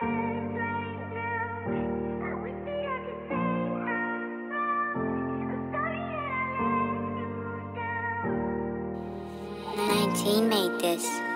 19 made this.